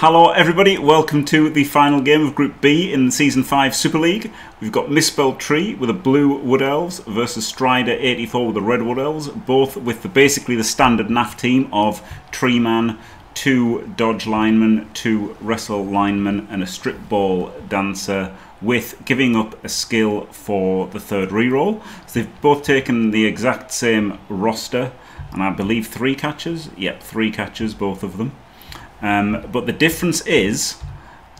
Hello everybody, welcome to the final game of Group B in the Season 5 Super League. We've got Misspelled Tree with the blue Wood Elves versus Strider 84 with the red Wood Elves, both with basically the standard NAF team of Tree Man, 2 Dodge Linemen, 2 Wrestle Linemen and a Strip Ball Dancer, with giving up a skill for the third reroll. So they've both taken the exact same roster and I believe 3 catches. Yep, 3 catches, both of them. But the difference is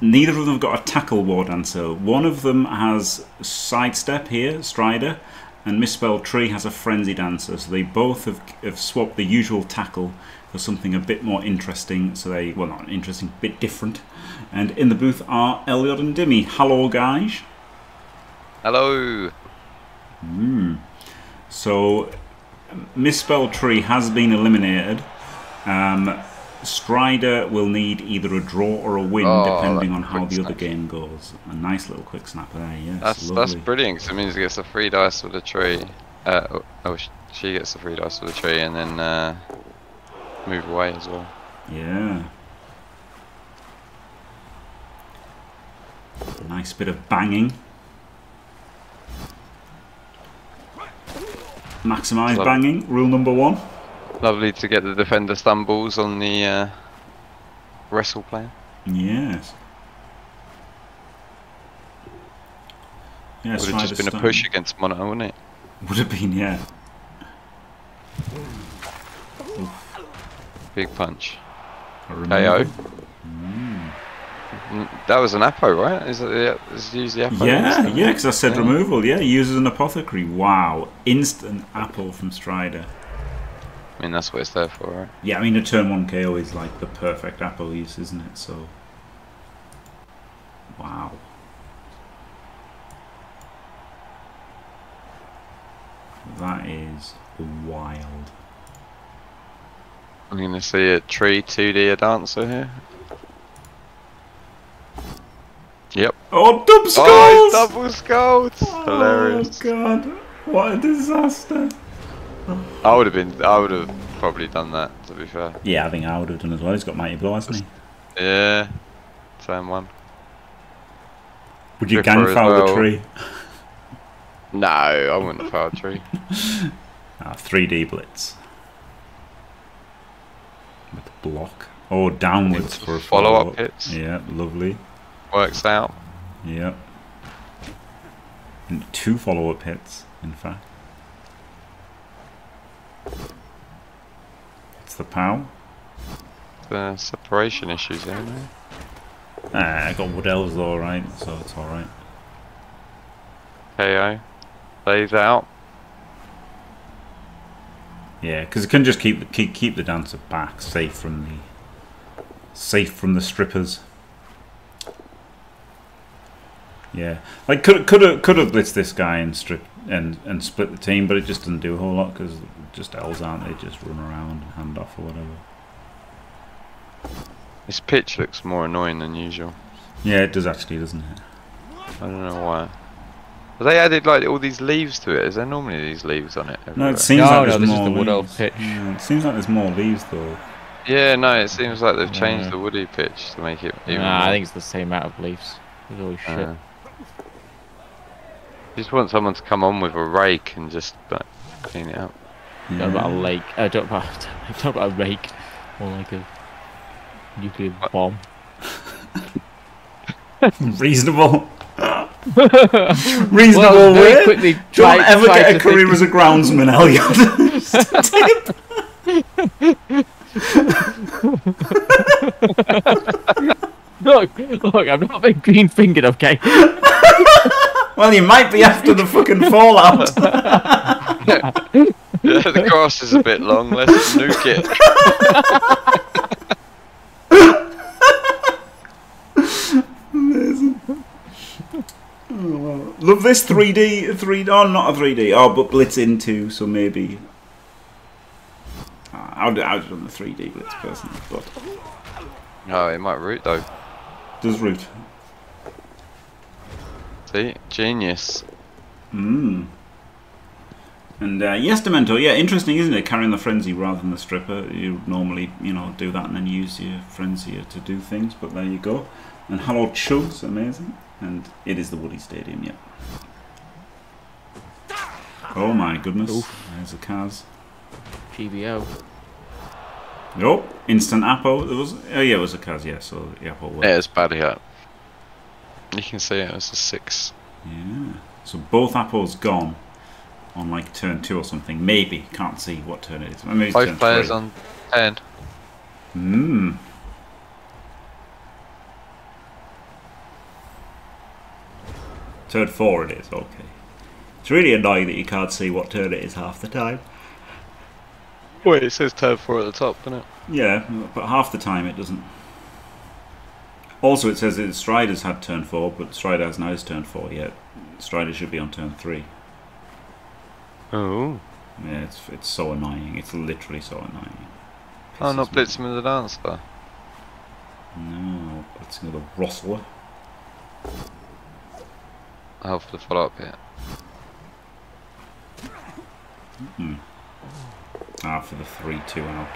neither of them have got a tackle war dancer. One of them has sidestep here, Strider, and Misspelled Tree has a frenzy dancer. So they both have swapped the usual tackle for something a bit more interesting. So they, well, not interesting, a bit different. And in the booth are Elyod and Dimmy. Hello, guys. Hello. So Misspelled Tree has been eliminated. Strider will need either a draw or a win, depending on how the other game goes. A nice little quick snapper there, yes. That's brilliant, because it means he gets a free dice with a tree. She gets a free dice with a tree and then move away as well. Yeah. Nice bit of banging. Maximise banging, rule number 1. Lovely to get the defender stumbles on the wrestle player. Yes. Yes, would have just been a push against Monitor, wouldn't it? Would have been, yeah. Oof. Big punch. KO. That was an Apo, right? Is it usually Apo? Yeah, yeah, because I said removal, yeah. He uses an Apothecary. Wow. Instant Apo from Strider. I mean, that's what it's there for, right? Yeah, I mean, a turn 1 KO is like the perfect Apple use, isn't it? So, wow. That is wild. I'm going to see a tree 2D a dancer here. Yep. Oh, double skulls! Oh, double skulls! Oh, hilarious. Oh, God. What a disaster. I would have probably done that, to be fair. Yeah, I think I would have done as well. He's got Mighty Blow, hasn't he? Yeah, same one. Would you gang foul the tree? No, I wouldn't have fouled the tree. 3D blitz. With the block. Oh, downwards for a follow-up hits. Yeah, lovely. Works out. Yeah. And 2 follow-up hits, in fact. It's the POW. The separation issues here, isn't there? Ah, I got Wood Elves though, right? So it's alright. KO. Lays out. Yeah, because it can just keep the dancer back, safe from the strippers. Yeah, like could have blitzed this guy and stripped and split the team, but it just doesn't do a whole lot because just elves, aren't they? Just run around, hand off or whatever. This pitch looks more annoying than usual. Yeah, it does actually, doesn't it? I don't know why. Have they added like all these leaves to it? Is there normally these leaves on it? Everywhere? No, it seems like there's more. This is the Wood Elf pitch. Yeah, it seems like there's more leaves though. Yeah, no, it seems like they've changed the woody pitch to make it. Even more. I think it's the same amount of leaves. It's always shit. Just want someone to come on with a rake and just like, clean it up. Yeah. Don't about a lake. I don't about a rake, or like a nuclear bomb. Reasonable. Reasonable. Well, quickly, don't ever get a career as a groundsman, Elyod. Look, I've not been green fingered, okay? Well, you might be after the fucking fallout. Yeah, the grass is a bit long, let's nuke it. Amazing. Oh, wow. Love this 3D, oh, not a 3D, oh, but blitz into, so maybe. I would have done the 3D blitz personally, but. Oh, it might root though. Does root. See? Genius. And yes, Dementor, yeah, interesting, isn't it? Carrying the frenzy rather than the stripper. You normally, you know, do that and then use your frenzy to do things, but there you go. And Harold Schultz, amazing. And it is the Woody Stadium, yeah. Oh my goodness. Oof. There's the Kaz. PBO. Oh, instant Apo. There was, oh yeah, it was a Kaz, yeah, so the Apo worked. Yeah, it's bad, yeah. You can see it was a 6. Yeah. So both Apos gone on like turn 2 or something. Maybe. Can't see what turn it is. Maybe it's turn 3. On 10. Hmm. Turn 4 it is, okay. It's really annoying that you can't see what turn it is half the time. Wait, it says turn 4 at the top, doesn't it? Yeah, but half the time it doesn't. Also, it says that Strider's had turn 4, but Strider has now his turn 4 yet. Strider should be on turn 3. Oh. Yeah, it's so annoying. It's literally so annoying. Oh, not blitzing with the Dancer. No, blitzing with the Rustler. I'll have to follow up here. Mm-mm. Ah, for the 3-2 out.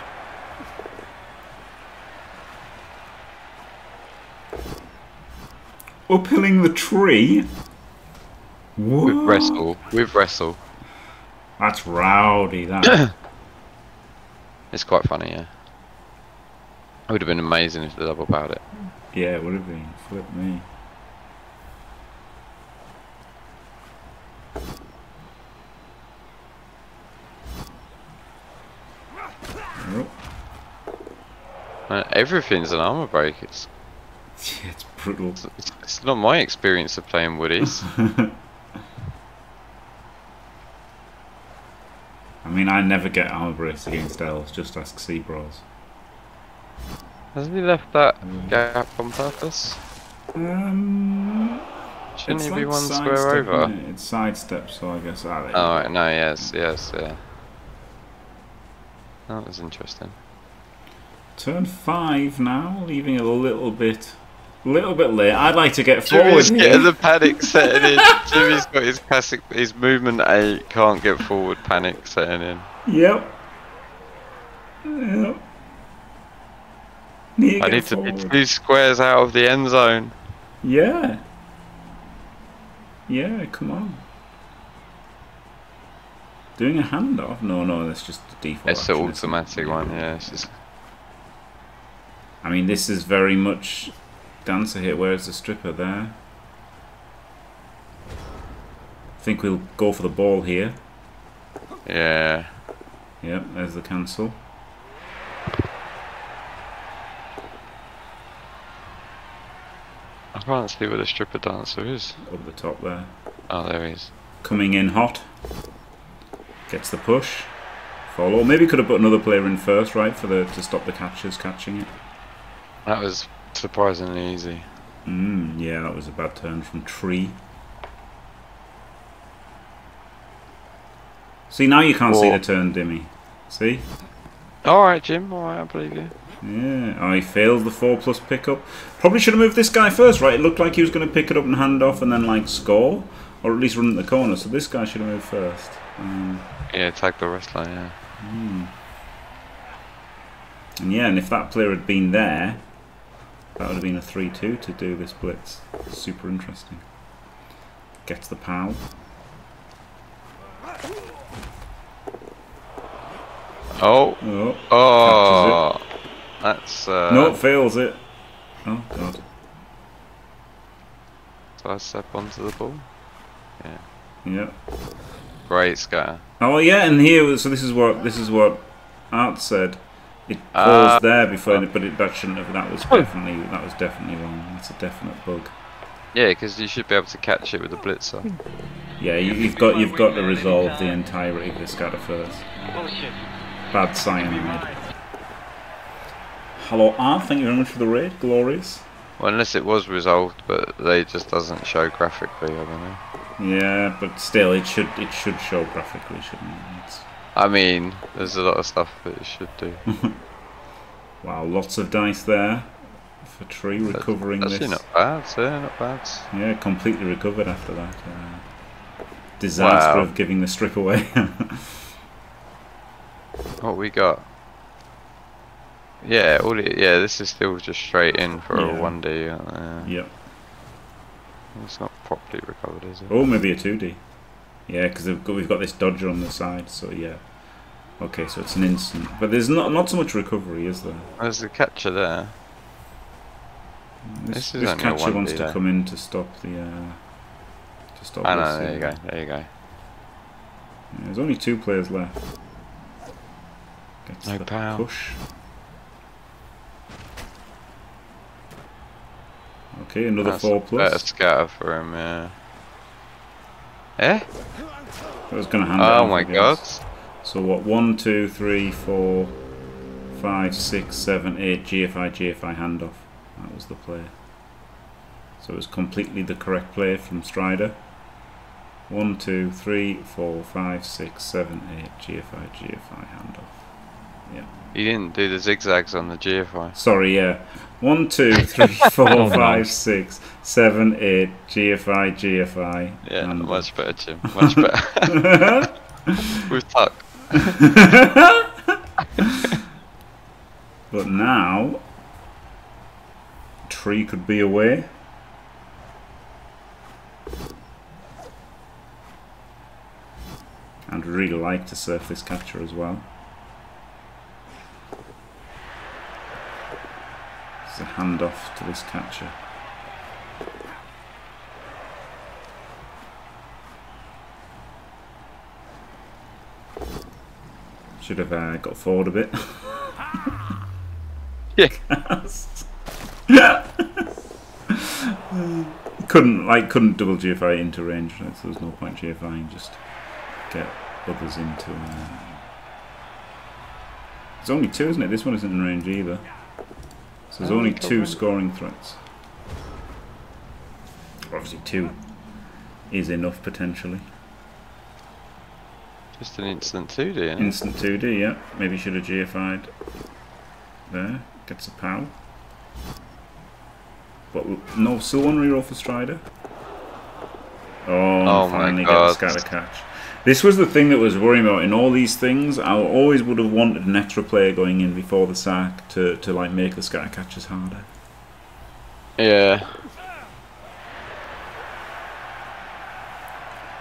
Uphilling the tree? What? With wrestle. With wrestle. That's rowdy, that. It's quite funny, yeah. It would have been amazing if they double powered it. Yeah, it would have been. Flip me. Everything's an armor break. It's, yeah, it's brutal. It's not my experience of playing Woodies. I mean, I never get armor breaks against elves. Just ask Seabros. Hasn't he left that gap on purpose? Shouldn't he be one square over? It's sidestep, so I guess. Oh, right, no, yes, yes, yeah. That was interesting. Turn 5 now, leaving a little bit late. I'd like to get forward. Jimmy's getting the panic setting in. Jimmy's got his classic, his movement 8 can't get forward panic setting in. Yep. Yep. Need to I need to be 2 squares out of the end zone. Yeah. Yeah, come on. Doing a handoff? No, no, that's just the default. It's an automatic one, yeah. It's just... I mean, this is very much Dancer here. Where is the stripper there? I think we'll go for the ball here. Yeah. Yep, there's the cancel. I can't see where the stripper Dancer is. Up the top there. Oh, there he is. Coming in hot. Gets the push. Follow. Maybe could have put another player in first, right, for the to stop the catchers catching it. That was surprisingly easy. Mm, yeah, that was a bad turn from Tree. See, now you can't see the turn, Dimmy. See? Alright, Jim. Alright, I believe you. Yeah. Oh, he failed the 4+ pickup. Probably should have moved this guy first, right? It looked like he was going to pick it up and hand off and then, like, score. Or at least run at the corner. So this guy should have moved first. Yeah, tag the wrestler, yeah. Mm. And yeah, and if that player had been there, that would have been a 3-2 to do this blitz. Super interesting. Gets the pal. Oh. Oh. Oh. That's... No, it fails it. Oh, God. So I step onto the ball? Yeah. Yeah. Great scatter. Oh, yeah, and here... So this is what Art said. It paused there before, but that shouldn't have. That was definitely wrong. That's a definite bug. Yeah, because you should be able to catch it with the blitzer. Yeah, you've got to resolve the entirety of the scatter first. Bad sign. Hello, Art. Thank you very much for the raid. Glorious. Well, unless it was resolved, but they just doesn't show graphically. I don't know. Yeah, but still, it should show graphically, shouldn't it? It's, I mean, there's a lot of stuff that it should do. Wow, lots of dice there for Tree recovering this. Actually not bad, sir, not bad. Yeah, completely recovered after that. disaster of giving the strip away. What we got? Yeah, this is still just straight in for a 1D, aren't they? Yep. It's not properly recovered, is it? Oh, maybe a 2D. Yeah, because we've got this dodger on the side, so yeah. Okay, so it's an instant. But there's not so much recovery, is there? There's a catcher there. This catcher wants to come in to stop the... I know, there you go, there you go. Yeah, there's only 2 players left. Gets the push. Okay, another 4+. That's a scatter for him, yeah. Eh? I was going to hand it. Oh my god. So what, 1, 2, 3, 4, 5, 6, 7, 8, GFI handoff. That was the play. So it was completely the correct play from Strider. 1, 2, 3, 4, 5, 6, 7, 8, GFI handoff. Yeah. You didn't do the zigzags on the GFI. Sorry, yeah. 1, 2, 3, 4, 5, 6, 7, 8, GFI. Yeah, handoff. Much better, Jim. Much better. With tuck. But now, Tree could be away. I'd really like to surf this catcher as well. It's a handoff to this catcher. Should have got forward a bit. Couldn't double GFI into range, right? So there's no point GFIing, just get others into. There's only 2, isn't it? This one isn't in range either. So there's only 2 scoring threats. Obviously 2 is enough potentially. Just an instant 2D, yeah? Instant 2D, yeah. Maybe should have GFI'd there. Gets a POW. But no, still one reroll for Strider. Oh finally get a scatter catch. This was the thing that was worrying about in all these things. I always would have wanted an extra player going in before the sack to like make the scatter catches harder. Yeah.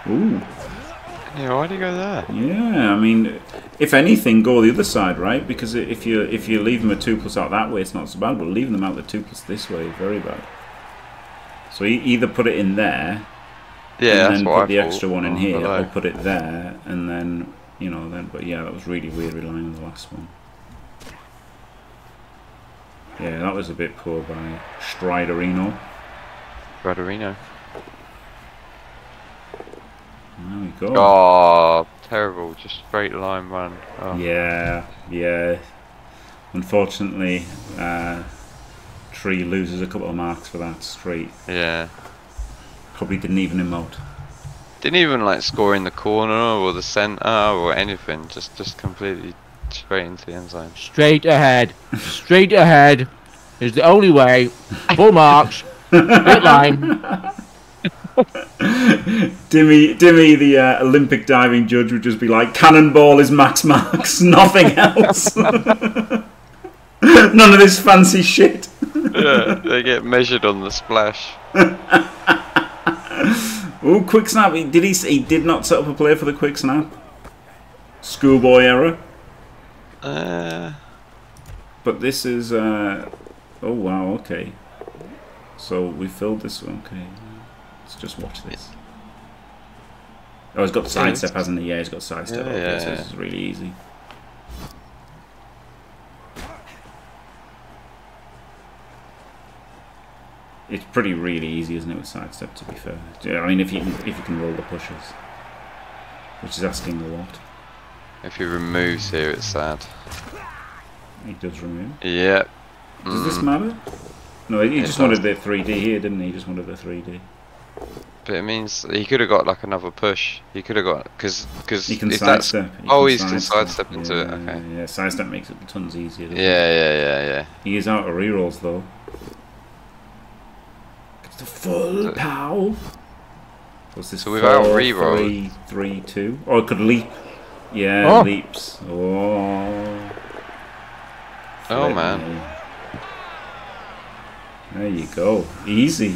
Ooh. Yeah, why do you go there? Yeah, I mean, if anything, go the other side, right? Because if you leave them a 2+ out that way, it's not so bad. But leaving them out the 2+ this way, very bad. So you either put it in there, yeah, and then put the extra one in here, or put it there, and then But yeah, that was really weird relying on the last one. Yeah, that was a bit poor by Striderino. Striderino. There we go. Oh, terrible! Just straight line run. Oh. Yeah, yeah. Unfortunately, Tree loses a couple of marks for that straight. Yeah. Probably didn't even emote. Didn't even like score in the corner or the centre or anything. Just completely straight into the end zone. Straight ahead. Straight ahead is the only way. Full marks. Straight line. Dimmy, the Olympic diving judge, would just be like, "Cannonball is max marks, nothing else." None of this fancy shit. Yeah, they get measured on the splash. Oh, quick snap! He did not set up a play for the quick snap. Schoolboy error. But this is. Oh wow! Okay. So we filled this one. Okay. Just watch this. Oh, he's got sidestep, hasn't he? Yeah, he's got sidestep. Yeah, okay, so this is really easy. It's really easy, isn't it, with sidestep? To be fair, I mean, if you can roll the pushes, which is asking a lot. If he removes here, it's sad. He does remove. Yeah. Does this matter? No, he just wanted the 3D here, didn't he? He just wanted the 3D. But it means he could have got like another push. He could have got because he can sidestep. Oh, he can sidestep into it. Okay. Yeah, sidestep makes it tons easier. Yeah. He is out of rerolls though. It's the full POW. What's this? So without reroll, 3, 3, 2. Or it could leap. Yeah, oh. Leaps. Oh. Oh man. There you go. Easy.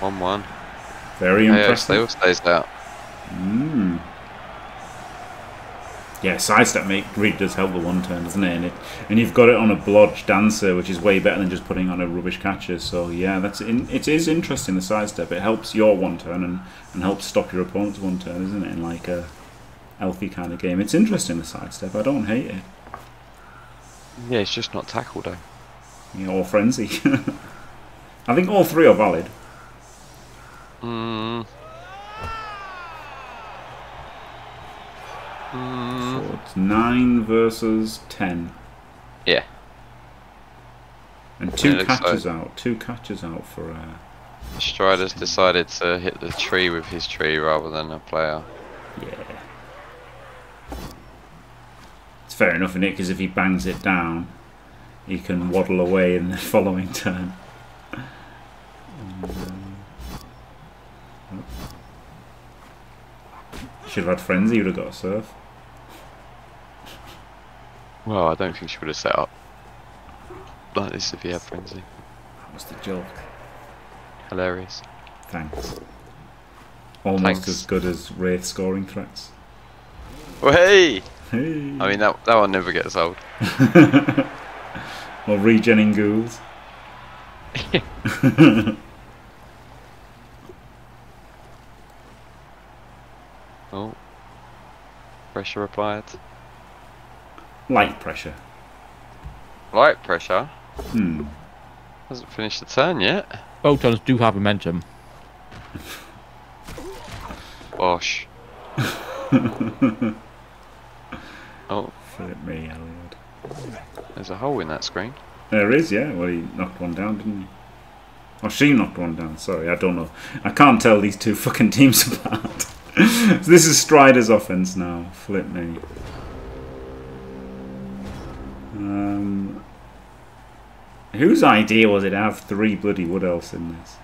1-1. Very impressive. They all stays out. Mm. Yeah, sidestep really does help the one turn, doesn't it? And you've got it on a blodge dancer, which is way better than just putting on a rubbish catcher. So yeah, that's it is interesting, the sidestep. It helps your one turn and helps stop your opponent's one turn, isn't it? In like a healthy kind of game. It's interesting, the sidestep. I don't hate it. Yeah, it's just not tackle though. Yeah, or frenzy. I think all three are valid. Mm. Mm. So it's 9 versus 10. Yeah. And two catches like out. 2 catches out for. Strider's decided to hit the tree with his tree rather than a player. Yeah. It's fair enough, isn't it? Because if he bangs it down, he can waddle away in the following turn. Should have had frenzy, you would have got a surf. Well, I don't think she would have set up like this if he had frenzy. That was the joke. Hilarious. Thanks. Almost as good as Wraith scoring threats. Well, hey! Hey! I mean, that one never gets old. Or regenning ghouls. Oh. Pressure applied. Light pressure. Light pressure? Hmm. Hasn't finished the turn yet. Photons do have momentum. Bosh. Oh. Flip me, Elyod. There's a hole in that screen. There is, yeah. Well, he knocked one down, didn't he? Oh, she knocked one down. Sorry, I don't know. I can't tell these two fucking teams apart. So this is Strider's offense now. Flip me. Whose idea was it to have 3 bloody Wood Elves in this?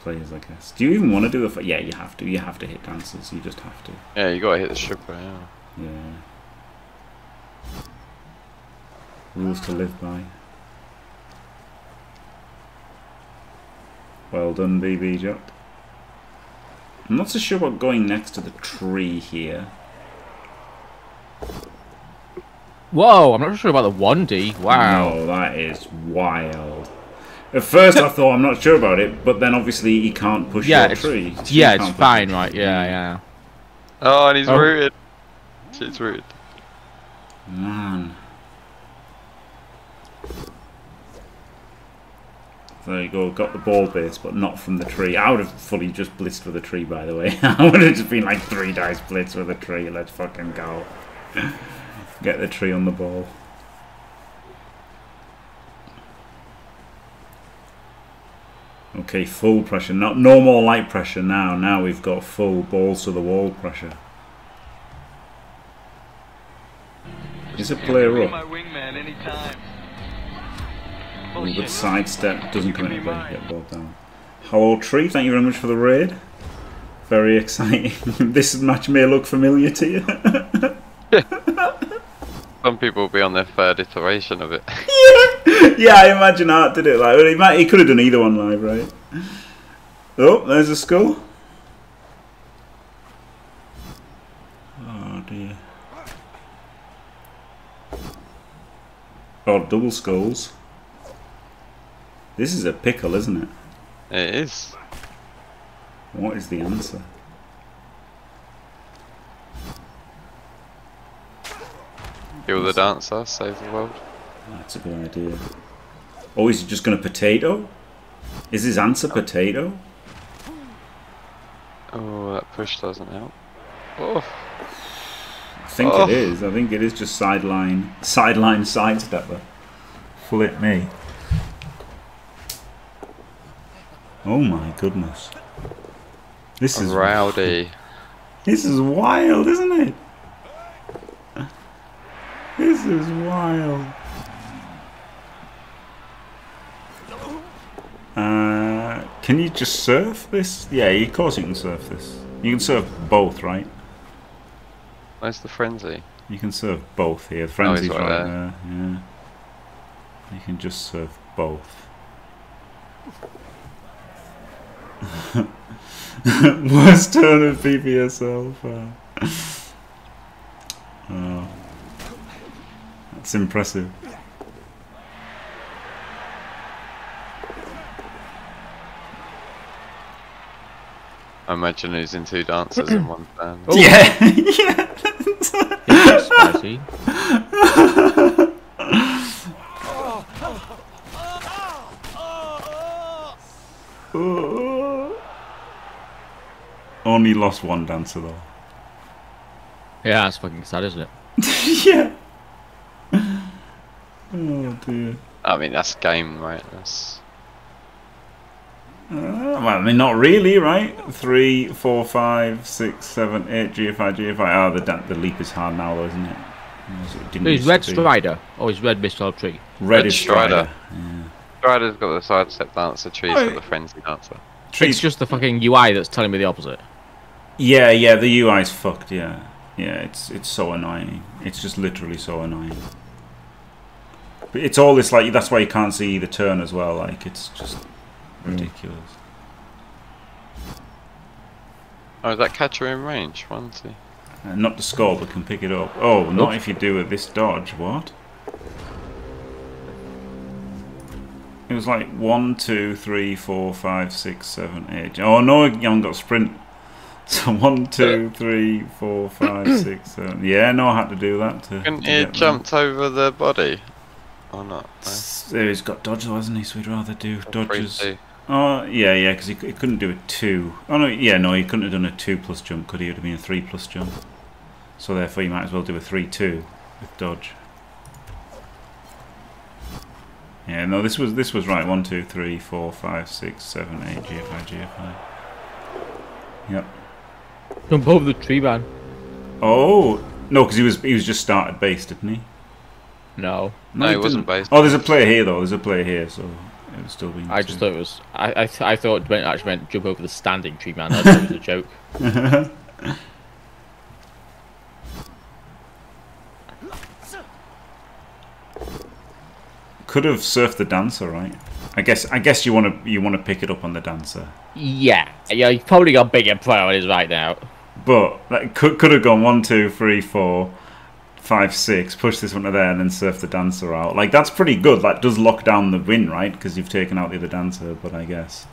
Players, I guess. Do you even want to do a... Yeah, you have to. You have to hit dancers. You just have to. Yeah, you got to hit the stripper, yeah. Yeah. Rules to live by. Well done, BB Jack. I'm not so sure about going next to the tree here. Whoa, I'm not sure about the 1D. Wow. No, that is wild. At first I thought I'm not sure about it, but then obviously he can't push your tree. Yeah, it's fine, right? Yeah, yeah. Oh, and he's rooted. Shit's rooted. Man. There you go, got the ball base, but not from the tree. I would have fully just blitzed with a tree, by the way. I would have just been like 3 dice blitz with a tree. Let's fucking go. Get the tree on the ball. Okay, full pressure. No more light pressure now. Now we've got full balls to the wall pressure. Is a player up? Good sidestep, doesn't come in play, get balled down. Hello Tree, thank you very much for the raid. Very exciting. This match may look familiar to you. Some people will be on their 3rd iteration of it. Yeah, yeah, I imagine Art did it like, well, he could have done either one live, right? Oh, there's a skull. Oh dear. Oh, double skulls. This is a pickle, isn't it? It is. What is the answer? Kill the dancer, save the world. That's a good idea. Oh, is he just going to potato? Is his answer potato? Oh, that push doesn't help. Oh. I think it is. I think it is just sidestepper. Flip me. Oh my goodness. This is rowdy. This is wild, isn't it? This is wild. Can you just surf this? Yeah, of course you can surf this. You can surf both, right? Where's the frenzy? You can surf both here. The frenzy's right there. Yeah. You can just surf both. Worst turn of BBSL. Oh, that's impressive. I imagine he's in two dances in one turn. Ooh. Yeah, yeah. It's spicy. Only lost one dancer though. Yeah, that's fucking sad, isn't it? Yeah. Oh dear. I mean, that's game, right? That's. Well, I mean, not really, right? 3, 4, 5, 6, 7, 8, GFI, GFI. Oh, the leap is hard now, though, isn't it? He's Red Strider, or he's Red Misspelled Tree? Red is Strider. Yeah. Strider's got the sidestep dancer, Tree's got the frenzy dancer. It's just the fucking UI that's telling me the opposite. Yeah, yeah, the UI's fucked, yeah. Yeah, it's so annoying. It's just literally so annoying. But it's all this, like, that's why you can't see the turn as well, like, it's just... ridiculous. Oh, is that catcher in range? 1, 2. Not to score, but can pick it up. Oh, not if you do with this dodge. What? It was like 1, 2, 3, 4, 5, 6, 7, 8. Oh no, you haven't got sprint. So 1, 2, 3, 4, 5, 6, 7. Yeah, no, I had to do that. Couldn't he jumped over the body? Or not? No. He's got dodges, hasn't he? So we'd rather do dodges. Oh, yeah, yeah, because he couldn't do a 2. Oh, no, yeah, no, he couldn't have done a 2+ jump, could he? It would have been a 3+ jump. So therefore you might as well do a 3-2 with dodge. Yeah, no, this was right. 1, 2, 3, 4, 5, 6, 7, 8, GFI, GFI. Yep. Jump over the tree, man. Oh! No, because he was just started base, didn't he? No. No, he wasn't based. Oh, there's a player here, though. There's a player here, so... It was still being I just thought it was. I thought it actually meant jump over the standing tree, man. I thought it was a joke. Could have surfed the dancer, right? I guess you want to pick it up on the dancer. Yeah, yeah. You've probably got bigger priorities right now. But that could have gone 1, 2, 3, 4, 5, 6, push this one to there and then surf the dancer out. Like, that's pretty good. That does lock down the win, right? Because you've taken out the other dancer, but I guess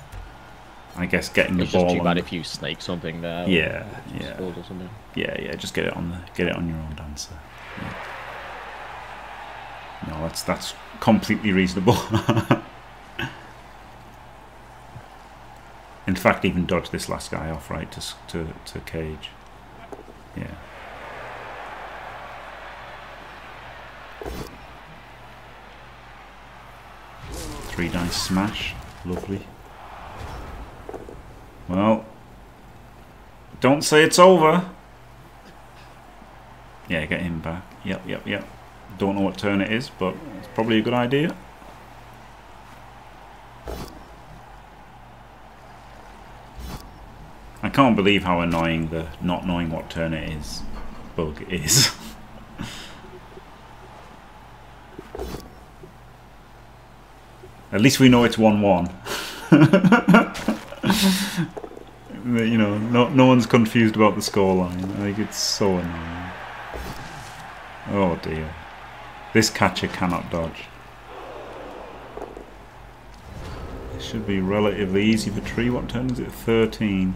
getting the ball. It's just too bad if you snake something there. Yeah, yeah. Or something. Yeah, yeah, just get it on your own dancer. Yeah. No, that's completely reasonable. In fact, even dodge this last guy off, right, to cage. Yeah. Three dice smash, lovely. Well, don't say it's over. Yeah, get him back. Yep, yep, yep. Don't know what turn it is, but it's probably a good idea. I can't believe how annoying the not knowing what turn it is bug is. At least we know it's 1-1. You know, no one's confused about the scoreline. I think it's so annoying. Oh dear. This catcher cannot dodge. It should be relatively easy for Tree. What turn is it? 13.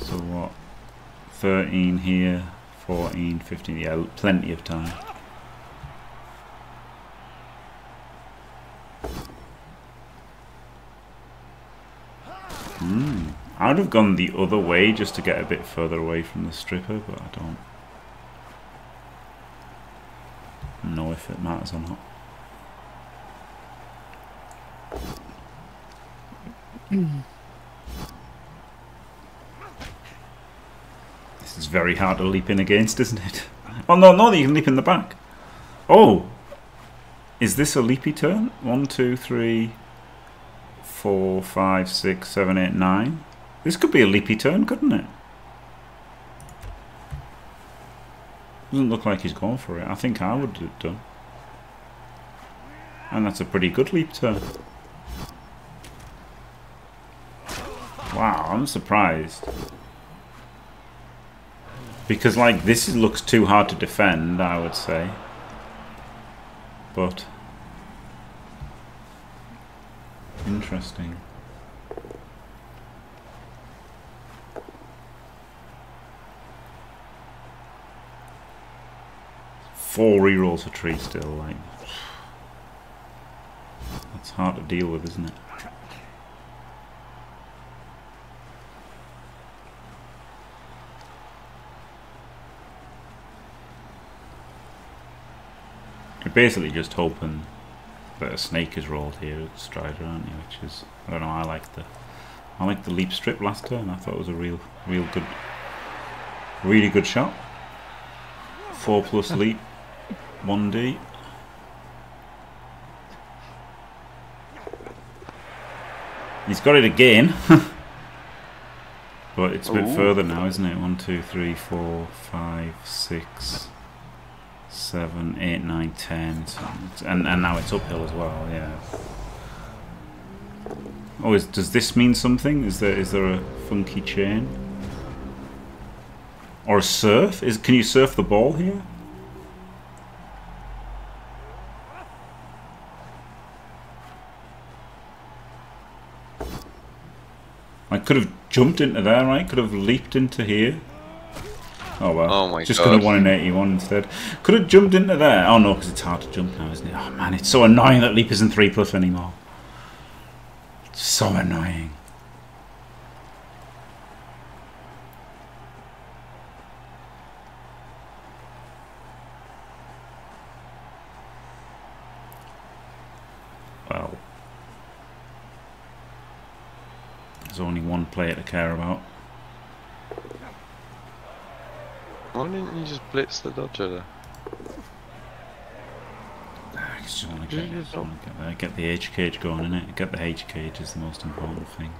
So what? 13 here, 14, 15. Yeah, plenty of time. I would have gone the other way just to get a bit further away from the stripper, but I don't know if it matters or not. This is very hard to leap in against, isn't it? Oh no, you can leap in the back. Oh! Is this a leapy turn? 1, 2, 3... 4, 5, 6, 7, 8, 9. This could be a leapy turn, couldn't it? Doesn't look like he's gone for it. I think I would have done. And that's a pretty good leap turn. Wow, I'm surprised. Because, like, this looks too hard to defend, I would say. But... interesting. Four rerolls a tree still, like... that's hard to deal with, isn't it? You're basically just hoping that a snake has rolled here at Strider, aren't you? Which is, I don't know. I like the leap strip last turn. I thought it was a really good shot. 4+ leap, 1D. He's got it again, but it's a bit further now, isn't it? 1, 2, 3, 4, 5, 6, 7, 8, 9, 10, so and now it's uphill as well, yeah. Oh, does this mean something? Is there a funky chain? Or a surf? Can you surf the ball here? I could have jumped into there, right? Could have leaped into here. Oh well. Oh my god. Just could have won an 81 instead. Could have jumped into there. Oh no, because it's hard to jump now, isn't it? Oh man, it's so annoying that leap isn't 3+ anymore. It's so annoying. Well. There's only one player to care about. Why didn't you just blitz the dodger there? I just want to get the H cage going, innit? Get the H cage is the most important thing.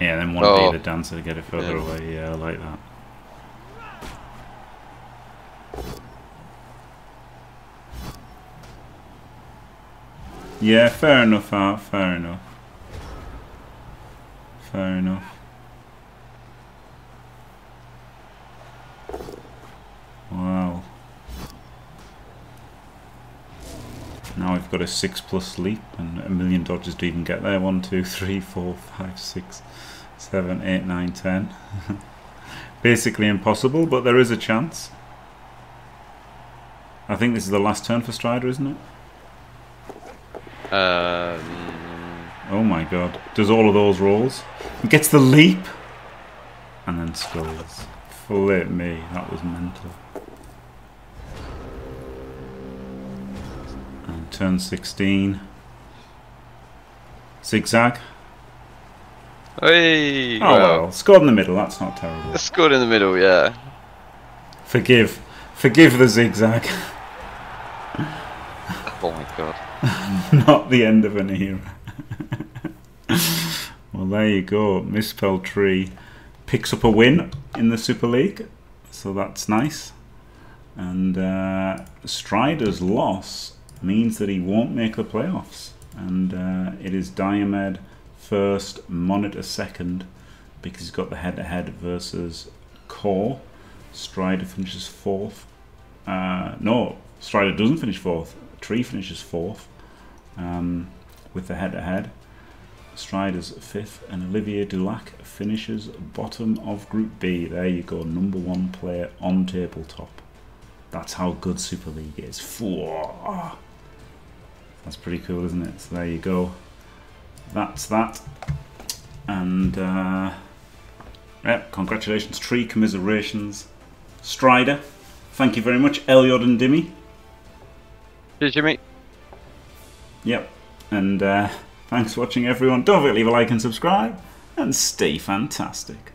Yeah, then one be the dancer to get it further away. Yeah, I like that. Yeah, fair enough, Art, fair enough. Fair enough. Wow. Now we've got a 6+ leap and a million dodges to even get there. 1, 2, 3, 4, 5, 6, 7, 8, 9, 10. Basically impossible, but there is a chance. I think this is the last turn for Strider, isn't it? Oh my god. Does all of those rolls. Gets the leap. And then skulls. Flip me. That was mental. And turn 16. Zigzag. Hey, well. Scored in the middle. That's not terrible. Scored in the middle, yeah. Forgive. Forgive the zigzag. Oh my god. Not the end of an era. Well, there you go. Misspelled Tree picks up a win in the Super League, so that's nice. And Strider's loss means that he won't make the playoffs. And it is Diomed first, Monitor second, because he's got the head-to-head versus Core. Strider finishes fourth. No, Strider doesn't finish fourth. Tree finishes fourth with the head-to-head. Strider's fifth, and Olivier Dulac finishes bottom of Group B. There you go, number one player on tabletop. That's how good Super League is. That's pretty cool, isn't it? So there you go. That's that. And yep, congratulations, Tree, commiserations, Strider. Thank you very much, Elyod and Dimmy. Cheers, Jimmy. Yep, and. Thanks for watching, everyone. Don't forget to leave a like and subscribe, and stay fantastic.